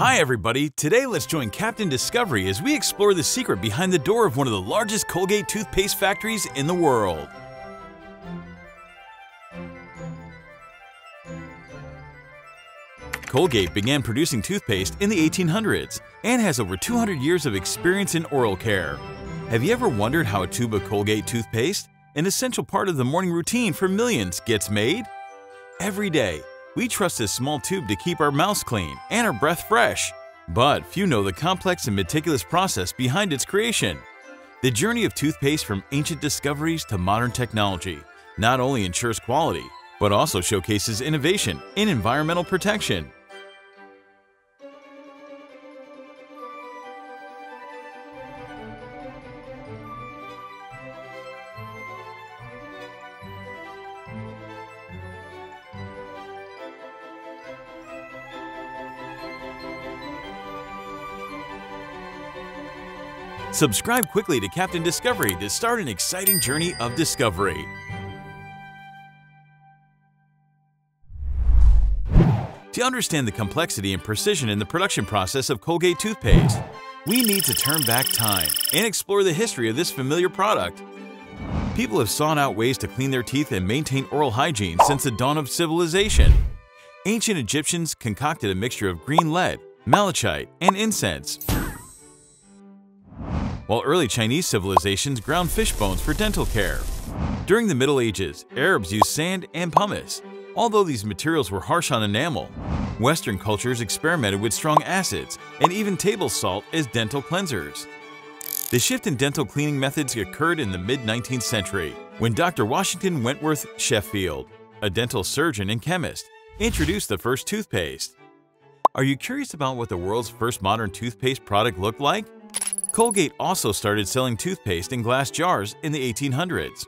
Hi everybody, today let's join Captain Discovery as we explore the secret behind the door of one of the largest Colgate toothpaste factories in the world. Colgate began producing toothpaste in the 1800s and has over 200 years of experience in oral care. Have you ever wondered how a tube of Colgate toothpaste, an essential part of the morning routine for millions, gets made? Every day, we trust this small tube to keep our mouths clean and our breath fresh. But few know the complex and meticulous process behind its creation. The journey of toothpaste from ancient discoveries to modern technology not only ensures quality, but also showcases innovation in environmental protection. Subscribe quickly to Captain Discovery to start an exciting journey of discovery. To understand the complexity and precision in the production process of Colgate toothpaste, we need to turn back time and explore the history of this familiar product. People have sought out ways to clean their teeth and maintain oral hygiene since the dawn of civilization. Ancient Egyptians concocted a mixture of green lead, malachite, and incense, while early Chinese civilizations ground fish bones for dental care. During the Middle Ages, Arabs used sand and pumice. Although these materials were harsh on enamel, Western cultures experimented with strong acids and even table salt as dental cleansers. The shift in dental cleaning methods occurred in the mid-19th century when Dr. Washington Wentworth Sheffield, a dental surgeon and chemist, introduced the first toothpaste. Are you curious about what the world's first modern toothpaste product looked like? Colgate also started selling toothpaste in glass jars in the 1800s.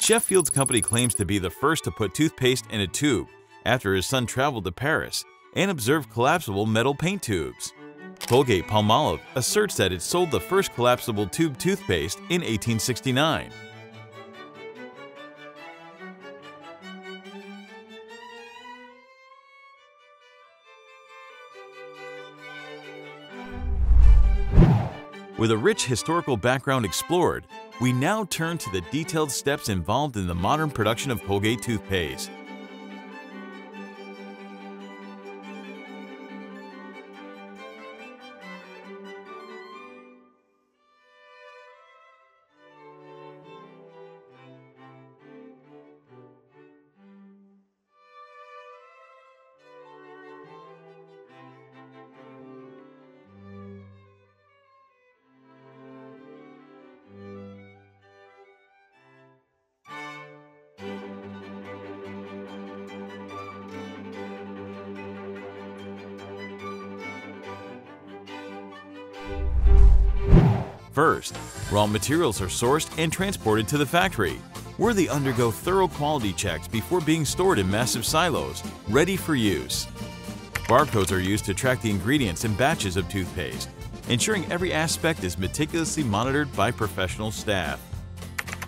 Sheffield's company claims to be the first to put toothpaste in a tube after his son traveled to Paris and observed collapsible metal paint tubes. Colgate Palmolive asserts that it sold the first collapsible tube toothpaste in 1869. With a rich historical background explored, we now turn to the detailed steps involved in the modern production of Colgate toothpaste. First, raw materials are sourced and transported to the factory, where they undergo thorough quality checks before being stored in massive silos, ready for use. Barcodes are used to track the ingredients and batches of toothpaste, ensuring every aspect is meticulously monitored by professional staff.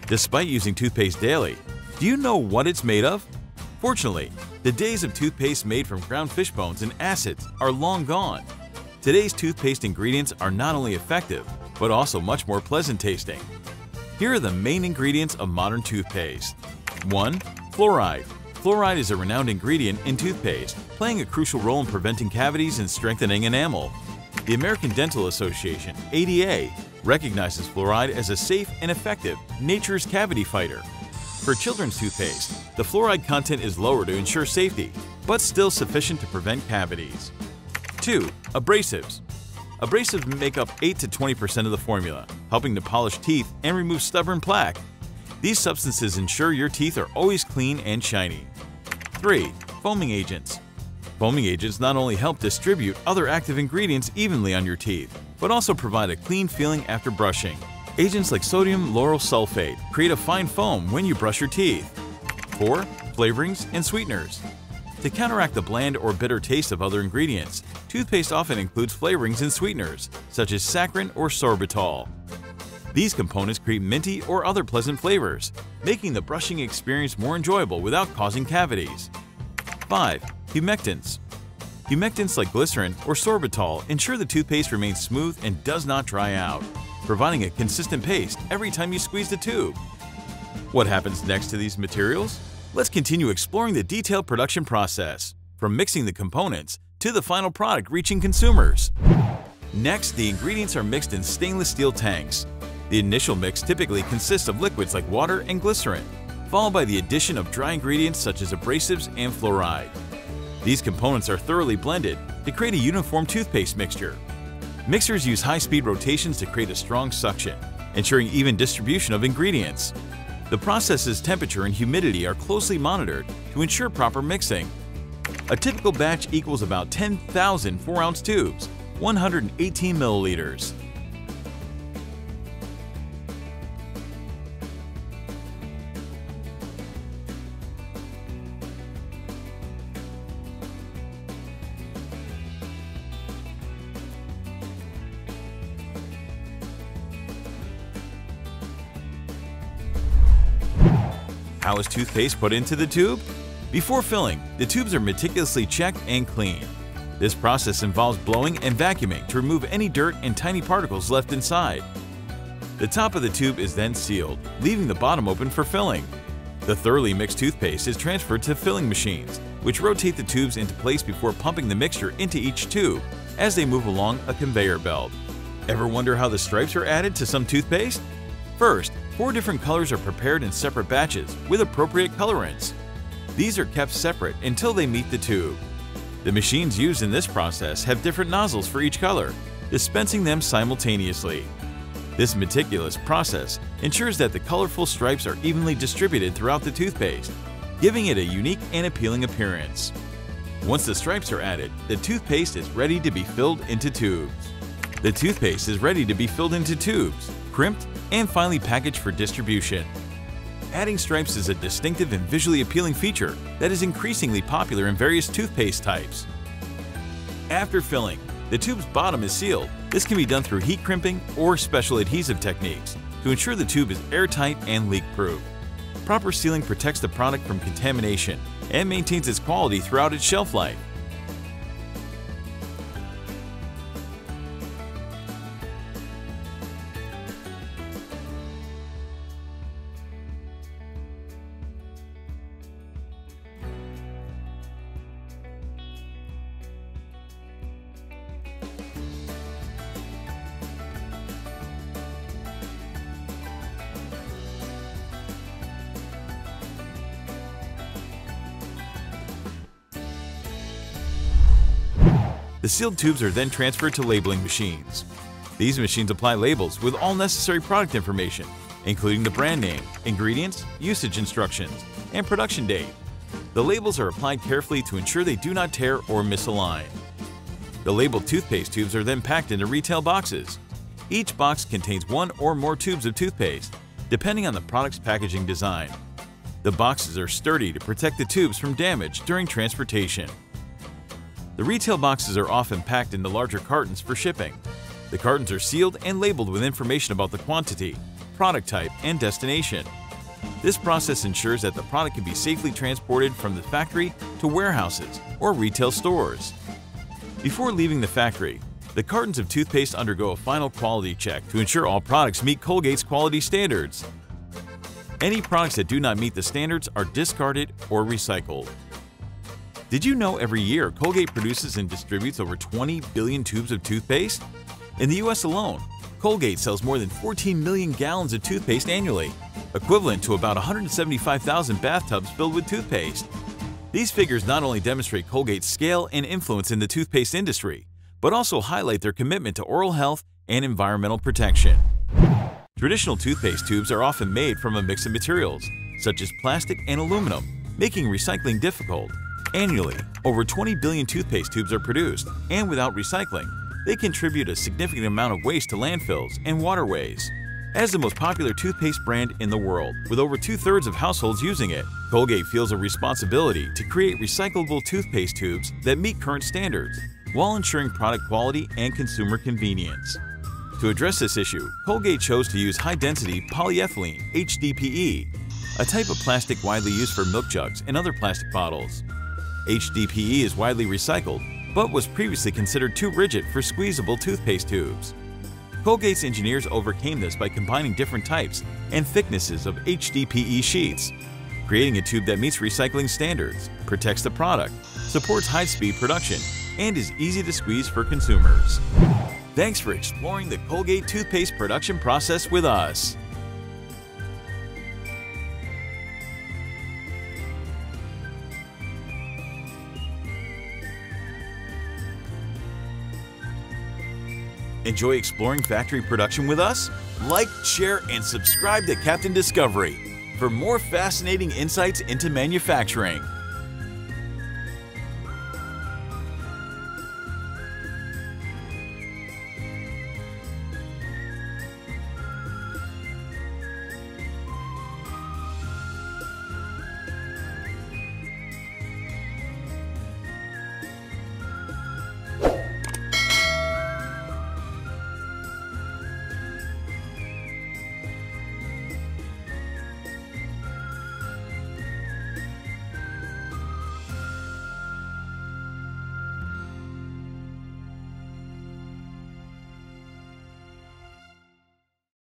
Despite using toothpaste daily, do you know what it's made of? Fortunately, the days of toothpaste made from ground fish bones and acids are long gone. Today's toothpaste ingredients are not only effective, but also much more pleasant tasting. Here are the main ingredients of modern toothpaste. 1. Fluoride. Fluoride is a renowned ingredient in toothpaste, playing a crucial role in preventing cavities and strengthening enamel. The American Dental Association, ADA, recognizes fluoride as a safe and effective nature's cavity fighter. For children's toothpaste, the fluoride content is lower to ensure safety, but still sufficient to prevent cavities. 2. Abrasives. Abrasives make up 8 to 20% of the formula, helping to polish teeth and remove stubborn plaque. These substances ensure your teeth are always clean and shiny. 3. Foaming agents. Foaming agents not only help distribute other active ingredients evenly on your teeth, but also provide a clean feeling after brushing. Agents like sodium lauryl sulfate create a fine foam when you brush your teeth. 4. Flavorings and sweeteners. To counteract the bland or bitter taste of other ingredients, toothpaste often includes flavorings and sweeteners, such as saccharin or sorbitol. These components create minty or other pleasant flavors, making the brushing experience more enjoyable without causing cavities. 5. Humectants. Humectants like glycerin or sorbitol ensure the toothpaste remains smooth and does not dry out, providing a consistent paste every time you squeeze the tube. What happens next to these materials? Let's continue exploring the detailed production process, from mixing the components to the final product reaching consumers. Next, the ingredients are mixed in stainless steel tanks. The initial mix typically consists of liquids like water and glycerin, followed by the addition of dry ingredients such as abrasives and fluoride. These components are thoroughly blended to create a uniform toothpaste mixture. Mixers use high-speed rotations to create a strong suction, ensuring even distribution of ingredients. The process's temperature and humidity are closely monitored to ensure proper mixing. A typical batch equals about 10,000 4-ounce tubes, 118 milliliters. How is toothpaste put into the tube? Before filling, the tubes are meticulously checked and cleaned. This process involves blowing and vacuuming to remove any dirt and tiny particles left inside. The top of the tube is then sealed, leaving the bottom open for filling. The thoroughly mixed toothpaste is transferred to filling machines, which rotate the tubes into place before pumping the mixture into each tube as they move along a conveyor belt. Ever wonder how the stripes are added to some toothpaste? First, 4 different colors are prepared in separate batches with appropriate colorants. These are kept separate until they meet the tube. The machines used in this process have different nozzles for each color, dispensing them simultaneously. This meticulous process ensures that the colorful stripes are evenly distributed throughout the toothpaste, giving it a unique and appealing appearance. Once the stripes are added, the toothpaste is ready to be filled into tubes. Crimped, and finally packaged for distribution. Adding stripes is a distinctive and visually appealing feature that is increasingly popular in various toothpaste types. After filling, the tube's bottom is sealed. This can be done through heat crimping or special adhesive techniques to ensure the tube is airtight and leak-proof. Proper sealing protects the product from contamination and maintains its quality throughout its shelf life. The sealed tubes are then transferred to labeling machines. These machines apply labels with all necessary product information, including the brand name, ingredients, usage instructions, and production date. The labels are applied carefully to ensure they do not tear or misalign. The labeled toothpaste tubes are then packed into retail boxes. Each box contains 1 or more tubes of toothpaste, depending on the product's packaging design. The boxes are sturdy to protect the tubes from damage during transportation. The retail boxes are often packed into larger cartons for shipping. The cartons are sealed and labeled with information about the quantity, product type, and destination. This process ensures that the product can be safely transported from the factory to warehouses or retail stores. Before leaving the factory, the cartons of toothpaste undergo a final quality check to ensure all products meet Colgate's quality standards. Any products that do not meet the standards are discarded or recycled. Did you know every year Colgate produces and distributes over 20 billion tubes of toothpaste? In the US alone, Colgate sells more than 14 million gallons of toothpaste annually, equivalent to about 175,000 bathtubs filled with toothpaste. These figures not only demonstrate Colgate's scale and influence in the toothpaste industry, but also highlight their commitment to oral health and environmental protection. Traditional toothpaste tubes are often made from a mix of materials, such as plastic and aluminum, making recycling difficult. Annually, over 20 billion toothpaste tubes are produced, and without recycling, they contribute a significant amount of waste to landfills and waterways. As the most popular toothpaste brand in the world, with over 2/3 of households using it, Colgate feels a responsibility to create recyclable toothpaste tubes that meet current standards, while ensuring product quality and consumer convenience. To address this issue, Colgate chose to use high-density polyethylene (HDPE), a type of plastic widely used for milk jugs and other plastic bottles. HDPE is widely recycled but was previously considered too rigid for squeezable toothpaste tubes. Colgate's engineers overcame this by combining different types and thicknesses of HDPE sheets, creating a tube that meets recycling standards, protects the product, supports high-speed production, and is easy to squeeze for consumers. Thanks for exploring the Colgate toothpaste production process with us. Enjoy exploring factory production with us? Like, share, and subscribe to Captain Discovery for more fascinating insights into manufacturing.